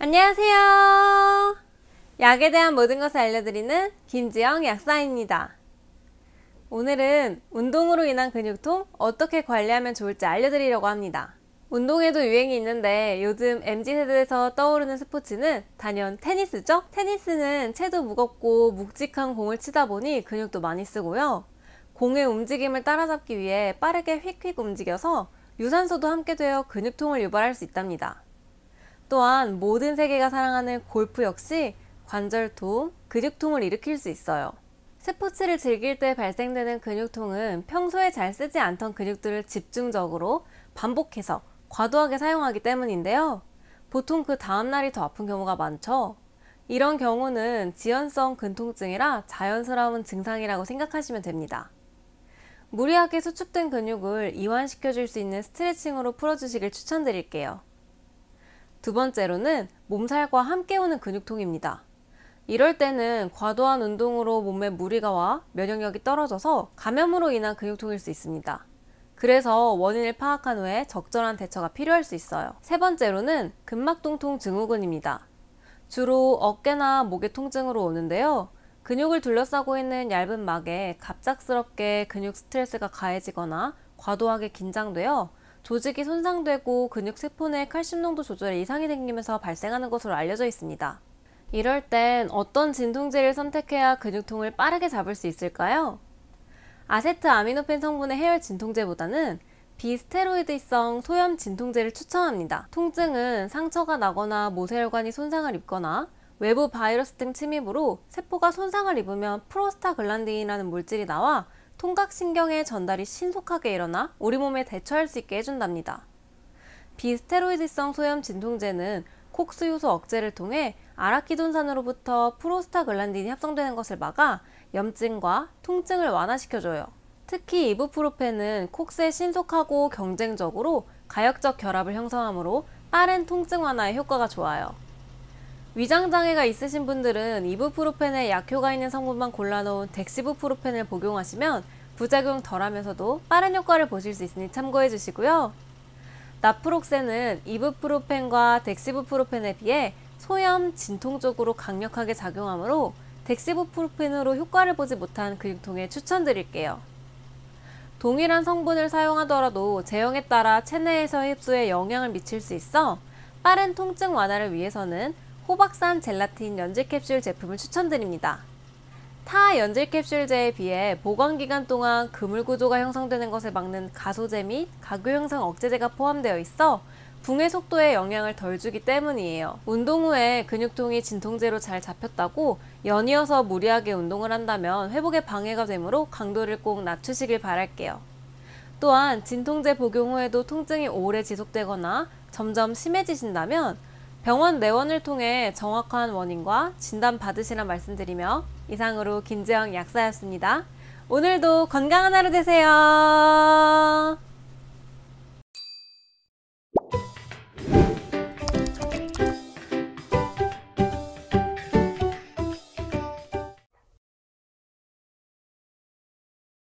안녕하세요. 약에 대한 모든 것을 알려드리는 김지영 약사입니다. 오늘은 운동으로 인한 근육통 어떻게 관리하면 좋을지 알려드리려고 합니다. 운동에도 유행이 있는데 요즘 MZ세대에서 떠오르는 스포츠는 단연 테니스죠. 테니스는 채도 무겁고 묵직한 공을 치다 보니 근육도 많이 쓰고요. 공의 움직임을 따라잡기 위해 빠르게 휙휙 움직여서 유산소도 함께 되어 근육통을 유발할 수 있답니다. 또한 모든 세계가 사랑하는 골프 역시 관절통, 근육통을 일으킬 수 있어요. 스포츠를 즐길 때 발생되는 근육통은 평소에 잘 쓰지 않던 근육들을 집중적으로 반복해서 과도하게 사용하기 때문인데요. 보통 그 다음날이 더 아픈 경우가 많죠. 이런 경우는 지연성 근통증이라 자연스러운 증상이라고 생각하시면 됩니다. 무리하게 수축된 근육을 이완시켜 줄 수 있는 스트레칭으로 풀어주시길 추천드릴게요. 두 번째로는 몸살과 함께 오는 근육통입니다. 이럴 때는 과도한 운동으로 몸에 무리가 와 면역력이 떨어져서 감염으로 인한 근육통일 수 있습니다. 그래서 원인을 파악한 후에 적절한 대처가 필요할 수 있어요. 세 번째로는 근막동통 증후군입니다. 주로 어깨나 목의 통증으로 오는데요. 근육을 둘러싸고 있는 얇은 막에 갑작스럽게 근육 스트레스가 가해지거나 과도하게 긴장되어 조직이 손상되고 근육 세포 내 칼슘 농도 조절에 이상이 생기면서 발생하는 것으로 알려져 있습니다. 이럴 땐 어떤 진통제를 선택해야 근육통을 빠르게 잡을 수 있을까요? 아세트아미노펜 성분의 해열 진통제보다는 비스테로이드성 소염 진통제를 추천합니다. 통증은 상처가 나거나 모세혈관이 손상을 입거나 외부 바이러스 등 침입으로 세포가 손상을 입으면 프로스타글란딘이라는 물질이 나와 통각신경의 전달이 신속하게 일어나 우리 몸에 대처할 수 있게 해준답니다. 비스테로이드성 소염 진통제는 콕스 효소 억제를 통해 아라키돈산으로부터 프로스타글란딘이 합성되는 것을 막아 염증과 통증을 완화시켜줘요. 특히 이부프로펜은 콕스에 신속하고 경쟁적으로 가역적 결합을 형성하므로 빠른 통증 완화에 효과가 좋아요. 위장장애가 있으신 분들은 이부프로펜에 약효가 있는 성분만 골라놓은 덱시부프로펜을 복용하시면 부작용 덜하면서도 빠른 효과를 보실 수 있으니 참고해 주시고요. 나프록센은 이부프로펜과 덱시부프로펜에 비해 소염, 진통 쪽으로 강력하게 작용하므로 덱시부프로펜으로 효과를 보지 못한 근육통에 추천드릴게요. 동일한 성분을 사용하더라도 제형에 따라 체내에서 흡수에 영향을 미칠 수 있어 빠른 통증 완화를 위해서는 호박산 젤라틴 연질 캡슐 제품을 추천드립니다. 타 연질 캡슐제에 비해 보관기간 동안 그물구조가 형성되는 것을 막는 가소제 및 가교 형성 억제제가 포함되어 있어 붕의 속도에 영향을 덜 주기 때문이에요. 운동 후에 근육통이 진통제로 잘 잡혔다고 연이어서 무리하게 운동을 한다면 회복에 방해가 되므로 강도를 꼭 낮추시길 바랄게요. 또한 진통제 복용 후에도 통증이 오래 지속되거나 점점 심해지신다면 병원 내원을 통해 정확한 원인과 진단 받으시라 말씀드리며 이상으로 김지영 약사였습니다. 오늘도 건강한 하루 되세요.